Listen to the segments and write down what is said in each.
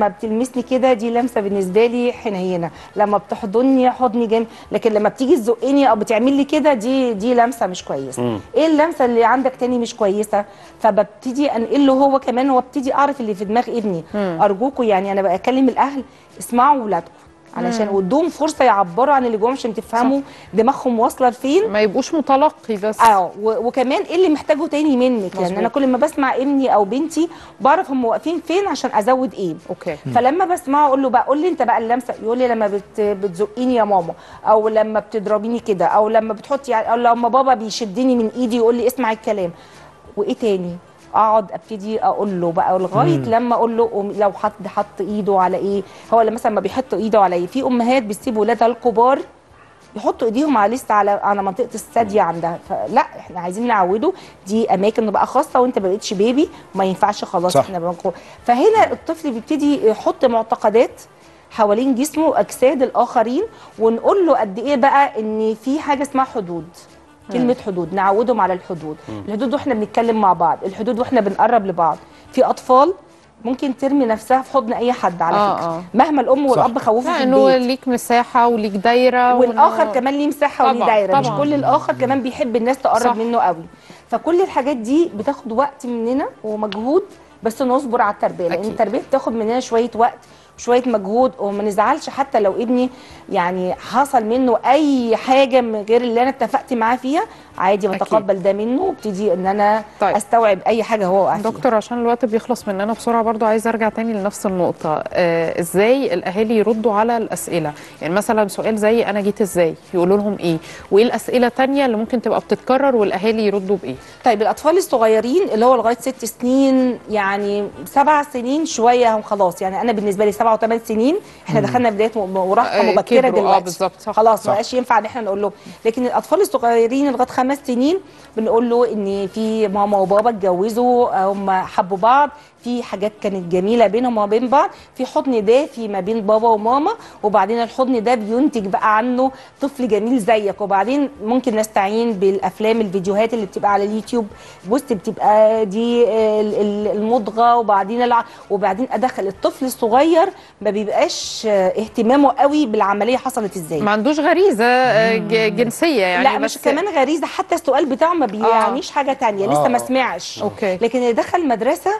لما بتلمسني كده دي لمسه بالنسبه لي حنينه، لما بتحضني حضن جميل، لكن لما بتيجي تزقني او بتعمل لي كده دي لمسه مش كويسه. ايه اللمسه اللي عندك تاني مش كويسه؟ فببتدي انقله هو كمان، وابتدي اعرف اللي في دماغ ابني. ارجوكم يعني انا بكلم الاهل، اسمعوا اولادكم علشان ودوهم فرصه يعبروا عن اللي جواهم عشان تفهموا دماغهم واصله لفين، ما يبقوش متلقي بس. وكمان ايه اللي محتاجه تاني منك. يعني انا كل ما بسمع ابني او بنتي بعرف هم واقفين فين عشان ازود ايه. اوكي. فلما بسمعه اقول له بقى قول لي انت بقى اللمسه، يقول لي لما بتزقيني يا ماما، او لما بتضربيني كده، او لما بتحطي، او لما بابا بيشدني من ايدي يقول لي اسمع الكلام. وايه تاني؟ اقعد ابتدي اقول له بقى لغايه لما اقول له لو حد حط ايده على ايه، هو اللي مثلا ما بيحط ايده على ايه. في امهات بتسيب ولادها الكبار يحطوا ايديهم على لسه على منطقه الثدي عندها، فلا احنا عايزين نعوده دي اماكن بقى خاصه، وانت ما بقتش بيبي وما ينفعش خلاص صح. احنا فهنا الطفل بيبتدي يحط معتقدات حوالين جسمه واجساد الاخرين، ونقول له قد ايه بقى ان في حاجه اسمها حدود. كلمة حدود، نعودهم على الحدود. الحدود واحنا بنتكلم مع بعض، الحدود واحنا بنقرب لبعض. في أطفال ممكن ترمي نفسها في حضن أي حد على فكرة، مهما الأم والأب خوفوا في البيت، لأنه ليك مساحة وليك دايرة، والآخر كمان ليه مساحة وليه دايرة. طبعًا. مش كل الآخر كمان بيحب الناس تقرب صح. منه قوي. فكل الحاجات دي بتاخد وقت مننا ومجهود، بس نصبر على التربية، لأن التربية بتاخد مننا شوية وقت شويه مجهود، وما نزعلش حتى لو ابني يعني حصل منه اي حاجه من غير اللي انا اتفقت معاه فيها، عادي بتقبل ده منه وابتدي ان انا استوعب اي حاجه هو واقع فيها. دكتور عشان الوقت بيخلص مننا بسرعه، برضو عايزه ارجع تاني لنفس النقطه. ازاي الاهالي يردوا على الاسئله؟ يعني مثلا سؤال زي انا جيت ازاي، يقولوا لهم ايه؟ وايه الاسئله الثانيه اللي ممكن تبقى بتتكرر والاهالي يردوا بايه؟ طيب الاطفال الصغيرين اللي هو لغايه 6 سنين، يعني 7 سنين شويه هم خلاص، يعني انا بالنسبه لي 7 و8 سنين احنا دخلنا بدايه مراهقه مبكره دلوقتي، خلاص ما بقاش ينفع ان احنا نقول له. لكن الاطفال الصغيرين لغايه 5 سنين بنقول له ان في ماما وبابا اتجوزوا، هم حبوا بعض، في حاجات كانت جميله بينهم وما بين بعض، في حضن دافي ما بين بابا وماما، وبعدين الحضن ده بينتج بقى عنه طفل جميل زيك. وبعدين ممكن نستعين بالافلام، الفيديوهات اللي بتبقى على اليوتيوب، بص بتبقى دي المضغه، وبعدين ادخل الطفل الصغير ما بيبقاش اهتمامه قوي بالعمليه حصلت ازاي، ما عندوش غريزه جنسيه يعني، لا مش كمان غريزه، حتى السؤال بتاعه ما بيعنيش حاجه ثانيه، لسه ما سمعش. لكن اللي دخل مدرسه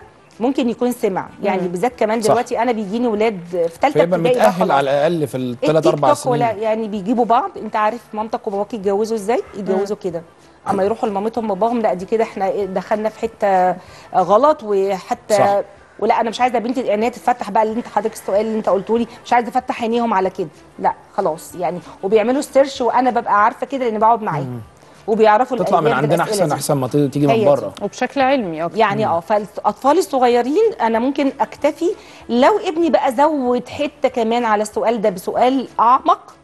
ممكن يكون سمع، يعني بالذات كمان دلوقتي انا بيجيني ولاد في ثالثه ابتدائي متاهل على الاقل في ال3 4 سنين، يعني بيجيبوا بعض، انت عارف مامتك وباباك يتجوزوا ازاي؟ يتجوزوا كده، اما يروحوا لمامتهم وباباهم لا دي كده احنا دخلنا في حته غلط، وحتى صح. ولا انا مش عايزه بنتي عينيها تتفتح بقى، اللي انت حضرتك السؤال اللي انت قلته لي، مش عايزه افتح عينيهم على كده، لا خلاص يعني. وبيعملوا سيرش، وانا ببقى عارفه كده لان بقعد معاه، وبيعرفوا تطلع من عندنا احسن احسن ما تيجي من بره، وبشكل علمي اكتر يعني. فالاطفال الصغيرين انا ممكن اكتفي لو ابني بقى زود حته كمان على السؤال ده بسؤال اعمق،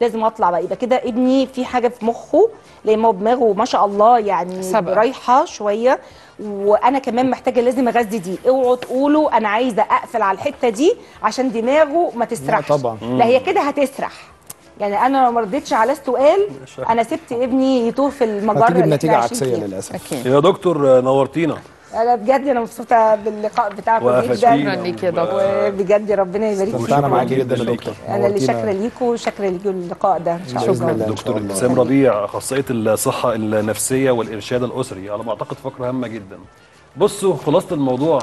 لازم اطلع بقى، يبقى كده ابني في حاجه في مخه، لان هو دماغه ما شاء الله يعني رايحه شويه، وانا كمان محتاجه لازم اغذي دي. اوعوا تقولوا انا عايزه اقفل على الحته دي عشان دماغه ما تسرحش، لا هي كده هتسرح. يعني انا لو ما ردتش على السؤال انا سبت ابني يتوه في المجره، هتجيب نتيجه عكسيه للاسف. يا دكتور نورتينا، انا بجد انا مبسوطه باللقاء بتاعكم جدا، شكرا ليك يا دكتور، وبجد ربنا يبارك فيك، انا معاكي جدا يا دكتور، انا اللي شاكره ليكم وشاكره ليكم اللقاء ده. شكرا دكتور سام ربيع، اخصائيه الصحه النفسيه والارشاد الاسري، على ما اعتقد فقره هامه جدا. بصوا خلاصه الموضوع،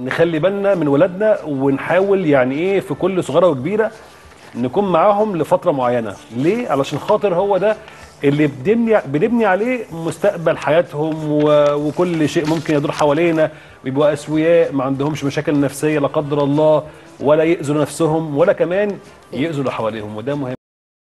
نخلي بالنا من ولادنا، ونحاول يعني ايه في كل صغيره وكبيره نكون معاهم لفتره معينه. ليه؟ علشان خاطر هو ده اللي بنبني عليه مستقبل حياتهم، وكل شيء ممكن يدور حوالينا، ويبقوا اسوياء، ما عندهمش مشاكل نفسيه لا قدر الله، ولا يؤذوا نفسهم ولا كمان يؤذوا اللي حواليهم، وده مهم.